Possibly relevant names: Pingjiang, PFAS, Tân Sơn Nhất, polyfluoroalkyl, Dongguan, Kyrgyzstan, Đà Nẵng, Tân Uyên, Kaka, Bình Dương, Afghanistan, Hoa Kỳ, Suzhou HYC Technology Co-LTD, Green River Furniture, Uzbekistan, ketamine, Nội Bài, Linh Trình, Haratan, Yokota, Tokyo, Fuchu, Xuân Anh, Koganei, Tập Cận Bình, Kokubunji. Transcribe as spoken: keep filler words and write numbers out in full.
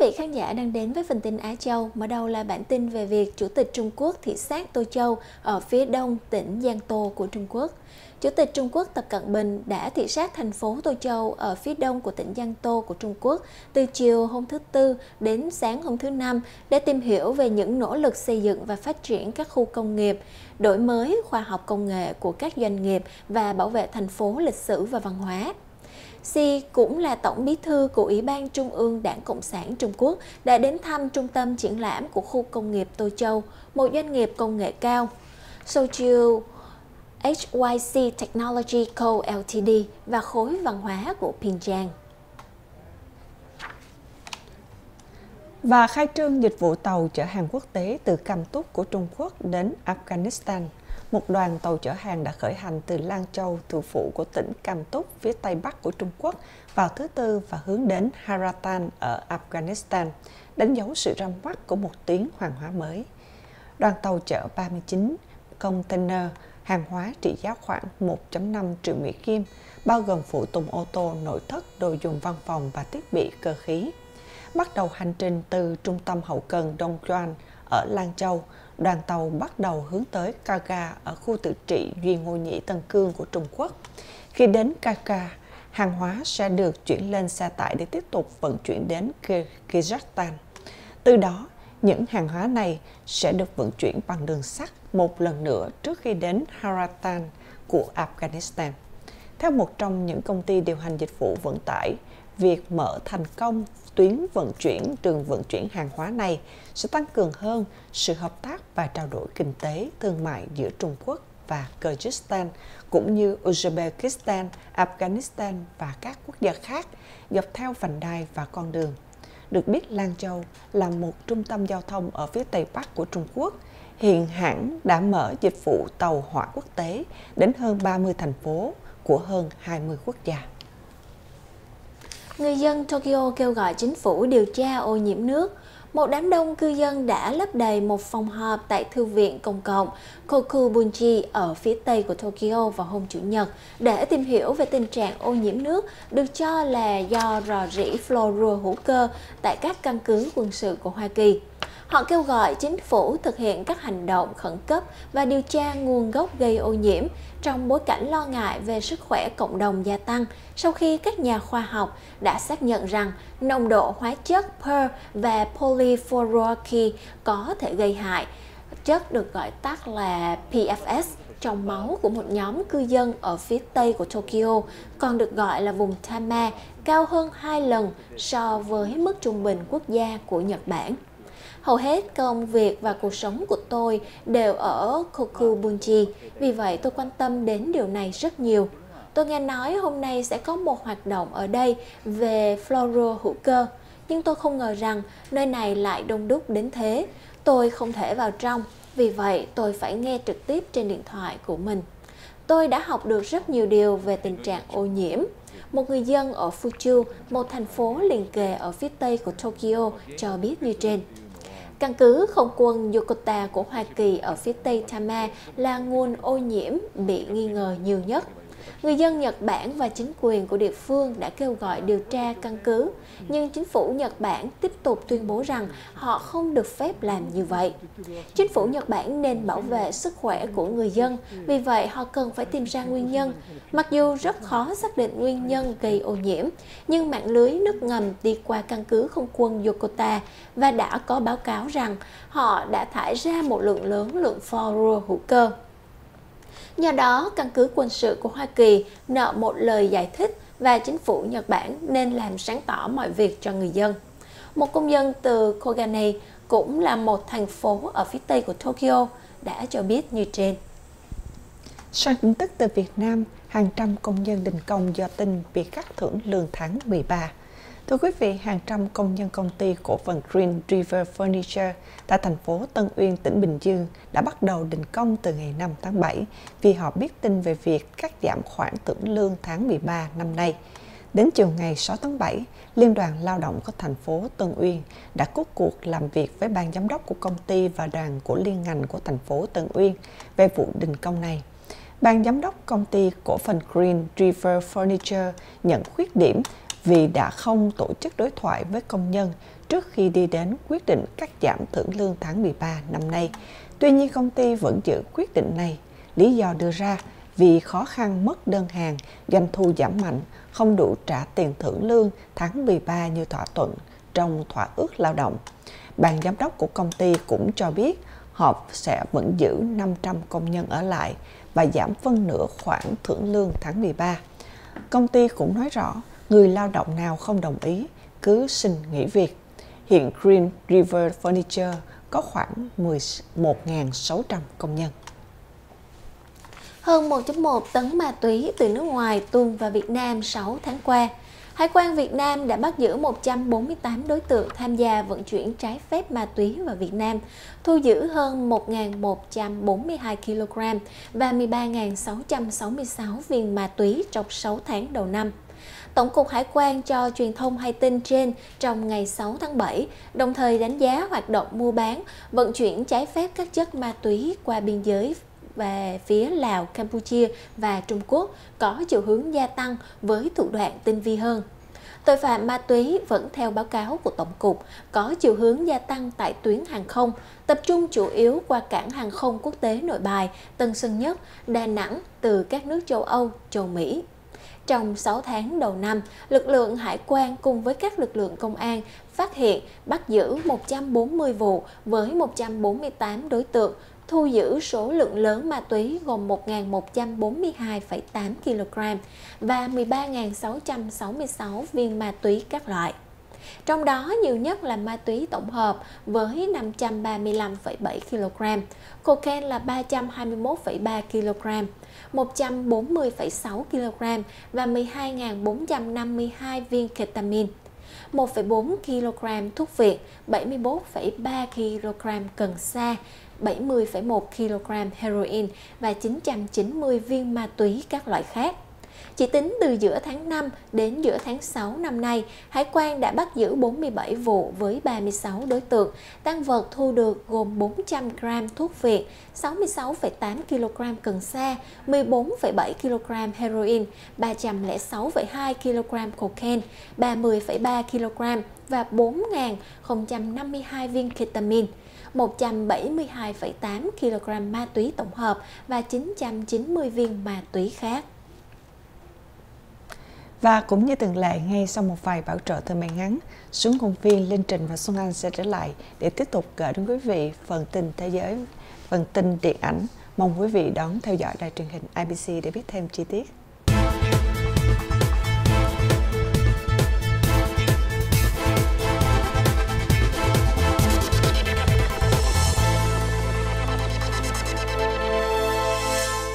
vị khán giả đang đến với phần tin Á Châu, mở đầu là bản tin về việc Chủ tịch Trung Quốc thị sát Tô Châu ở phía đông tỉnh Giang Tô của Trung Quốc. Chủ tịch Trung Quốc Tập Cận Bình đã thị sát thành phố Tô Châu ở phía đông của tỉnh Giang Tô của Trung Quốc từ chiều hôm thứ Tư đến sáng hôm thứ Năm để tìm hiểu về những nỗ lực xây dựng và phát triển các khu công nghiệp, đổi mới khoa học công nghệ của các doanh nghiệp và bảo vệ thành phố lịch sử và văn hóa. Xi cũng là tổng bí thư của Ủy ban Trung ương Đảng Cộng sản Trung Quốc đã đến thăm trung tâm triển lãm của khu công nghiệp Tô Châu, một doanh nghiệp công nghệ cao. Suzhou hát i xê Technology Co-lờ tê đê và khối văn hóa của Pingjiang. Và khai trương dịch vụ tàu chở hàng quốc tế từ Cam Túc của Trung Quốc đến Afghanistan. Một đoàn tàu chở hàng đã khởi hành từ Lan Châu, thủ phủ của tỉnh Cam Túc, phía tây bắc của Trung Quốc, vào thứ Tư và hướng đến Haratan ở Afghanistan, đánh dấu sự ra mắt của một tuyến hàng hóa mới. Đoàn tàu chở ba mươi chín container, hàng hóa trị giá khoảng một phẩy năm triệu Mỹ Kim, bao gồm phụ tùng ô tô, nội thất, đồ dùng văn phòng và thiết bị cơ khí. Bắt đầu hành trình từ trung tâm hậu cần Dongguan ở Lan Châu, đoàn tàu bắt đầu hướng tới Kaka ở khu tự trị Duy Ngô Nhĩ Tân Cương của Trung Quốc. Khi đến Kaka, hàng hóa sẽ được chuyển lên xe tải để tiếp tục vận chuyển đến Kyrgyzstan. Từ đó, những hàng hóa này sẽ được vận chuyển bằng đường sắt một lần nữa trước khi đến Haratan của Afghanistan. Theo một trong những công ty điều hành dịch vụ vận tải, việc mở thành công tuyến vận chuyển, đường vận chuyển hàng hóa này sẽ tăng cường hơn sự hợp tác và trao đổi kinh tế, thương mại giữa Trung Quốc và Kyrgyzstan, cũng như Uzbekistan, Afghanistan và các quốc gia khác dọc theo vành đai và con đường. Được biết, Lan Châu là một trung tâm giao thông ở phía tây bắc của Trung Quốc. Hiện hãng đã mở dịch vụ tàu hỏa quốc tế đến hơn ba mươi thành phố của hơn hai mươi quốc gia. Người dân Tokyo kêu gọi chính phủ điều tra ô nhiễm nước. Một đám đông cư dân đã lấp đầy một phòng họp tại Thư viện Công cộng Kokubunji ở phía tây của Tokyo vào hôm Chủ nhật để tìm hiểu về tình trạng ô nhiễm nước được cho là do rò rỉ fluorua hữu cơ tại các căn cứ quân sự của Hoa Kỳ. Họ kêu gọi chính phủ thực hiện các hành động khẩn cấp và điều tra nguồn gốc gây ô nhiễm trong bối cảnh lo ngại về sức khỏe cộng đồng gia tăng sau khi các nhà khoa học đã xác nhận rằng nồng độ hóa chất per và polyfluoroalkyl có thể gây hại, chất được gọi tắt là pê ép a ét, trong máu của một nhóm cư dân ở phía tây của Tokyo, còn được gọi là vùng Tama, cao hơn hai lần so với mức trung bình quốc gia của Nhật Bản. Hầu hết công việc và cuộc sống của tôi đều ở Kokubunji, vì vậy tôi quan tâm đến điều này rất nhiều. Tôi nghe nói hôm nay sẽ có một hoạt động ở đây về fluoro hữu cơ, nhưng tôi không ngờ rằng nơi này lại đông đúc đến thế. Tôi không thể vào trong, vì vậy tôi phải nghe trực tiếp trên điện thoại của mình. Tôi đã học được rất nhiều điều về tình trạng ô nhiễm. Một người dân ở Fuchu, một thành phố liền kề ở phía tây của Tokyo, cho biết như trên. Căn cứ không quân Yokota của Hoa Kỳ ở phía tây Tama là nguồn ô nhiễm bị nghi ngờ nhiều nhất. Người dân Nhật Bản và chính quyền của địa phương đã kêu gọi điều tra căn cứ, nhưng chính phủ Nhật Bản tiếp tục tuyên bố rằng họ không được phép làm như vậy. Chính phủ Nhật Bản nên bảo vệ sức khỏe của người dân, vì vậy họ cần phải tìm ra nguyên nhân. Mặc dù rất khó xác định nguyên nhân gây ô nhiễm, nhưng mạng lưới nước ngầm đi qua căn cứ không quân Yokota và đã có báo cáo rằng họ đã thải ra một lượng lớn lượng fluorua hữu cơ. Do đó, căn cứ quân sự của Hoa Kỳ nợ một lời giải thích và chính phủ Nhật Bản nên làm sáng tỏ mọi việc cho người dân. Một công dân từ Koganei, cũng là một thành phố ở phía tây của Tokyo, đã cho biết như trên. Sang tin tức từ Việt Nam, hàng trăm công nhân đình công do tin bị cắt thưởng lương tháng mười ba. Thưa quý vị, hàng trăm công nhân công ty cổ phần Green River Furniture tại thành phố Tân Uyên, tỉnh Bình Dương đã bắt đầu đình công từ ngày năm tháng bảy vì họ biết tin về việc cắt giảm khoản thưởng lương tháng mười ba năm nay. Đến chiều ngày sáu tháng bảy, Liên đoàn Lao động của thành phố Tân Uyên đã có cuộc làm việc với ban giám đốc của công ty và đoàn của liên ngành của thành phố Tân Uyên về vụ đình công này. Ban giám đốc công ty cổ phần Green River Furniture nhận khuyết điểm vì đã không tổ chức đối thoại với công nhân trước khi đi đến quyết định cắt giảm thưởng lương tháng mười ba năm nay. Tuy nhiên, công ty vẫn giữ quyết định này. Lý do đưa ra vì khó khăn mất đơn hàng, doanh thu giảm mạnh, không đủ trả tiền thưởng lương tháng mười ba như thỏa thuận trong thỏa ước lao động. Ban giám đốc của công ty cũng cho biết họ sẽ vẫn giữ năm trăm công nhân ở lại và giảm phân nửa khoản thưởng lương tháng mười ba. Công ty cũng nói rõ người lao động nào không đồng ý cứ xin nghỉ việc. Hiện Green River Furniture có khoảng mười một nghìn sáu trăm công nhân. Hơn một phẩy một tấn ma túy từ nước ngoài tuồn vào Việt Nam sáu tháng qua. Hải quan Việt Nam đã bắt giữ một trăm bốn mươi tám đối tượng tham gia vận chuyển trái phép ma túy vào Việt Nam, thu giữ hơn một nghìn một trăm bốn mươi hai ki lô gam và mười ba nghìn sáu trăm sáu mươi sáu viên ma túy trong sáu tháng đầu năm. Tổng cục Hải quan cho truyền thông hay tin trên trong ngày sáu tháng bảy, đồng thời đánh giá hoạt động mua bán, vận chuyển trái phép các chất ma túy qua biên giới về phía Lào, Campuchia và Trung Quốc có chiều hướng gia tăng với thủ đoạn tinh vi hơn. Tội phạm ma túy vẫn theo báo cáo của Tổng cục có chiều hướng gia tăng tại tuyến hàng không, tập trung chủ yếu qua cảng hàng không quốc tế Nội Bài, Tân Sơn Nhất, Đà Nẵng từ các nước châu Âu, châu Mỹ. Trong sáu tháng đầu năm, lực lượng hải quan cùng với các lực lượng công an phát hiện bắt giữ một trăm bốn mươi vụ với một trăm bốn mươi tám đối tượng, thu giữ số lượng lớn ma túy gồm một nghìn một trăm bốn mươi hai phẩy tám ki lô gam và mười ba nghìn sáu trăm sáu mươi sáu viên ma túy các loại. Trong đó, nhiều nhất là ma túy tổng hợp với năm trăm ba mươi lăm phẩy bảy ki lô gam, cocaine là ba trăm hai mươi mốt phẩy ba ki lô gam, một trăm bốn mươi phẩy sáu ki lô gam và mười hai nghìn bốn trăm năm mươi hai viên ketamine, một phẩy bốn ki lô gam thuốc viện, bảy mươi mốt phẩy ba ki lô gam cần sa, bảy mươi phẩy một ki lô gam heroin và chín trăm chín mươi viên ma túy các loại khác. Chỉ tính từ giữa tháng năm đến giữa tháng sáu năm nay, Hải quan đã bắt giữ bốn mươi bảy vụ với ba mươi sáu đối tượng. Tang vật thu được gồm bốn trăm gam thuốc viện, sáu mươi sáu phẩy tám ki lô gam cần sa, mười bốn phẩy bảy ki lô gam heroin, ba trăm lẻ sáu phẩy hai ki lô gam cocaine, ba mươi phẩy ba ki lô gam và bốn nghìn không trăm năm mươi hai viên ketamine, một trăm bảy mươi hai phẩy tám ki lô gam ma túy tổng hợp và chín trăm chín mươi viên ma túy khác. Và cũng như thường lệ, ngay sau một vài bảo trợ thời màn ngắn, xuống công viên Linh Trình và Xuân Anh sẽ trở lại để tiếp tục gửi đến quý vị phần tin thế giới, phần tin điện ảnh. Mong quý vị đón theo dõi đài truyền hình I B C để biết thêm chi tiết.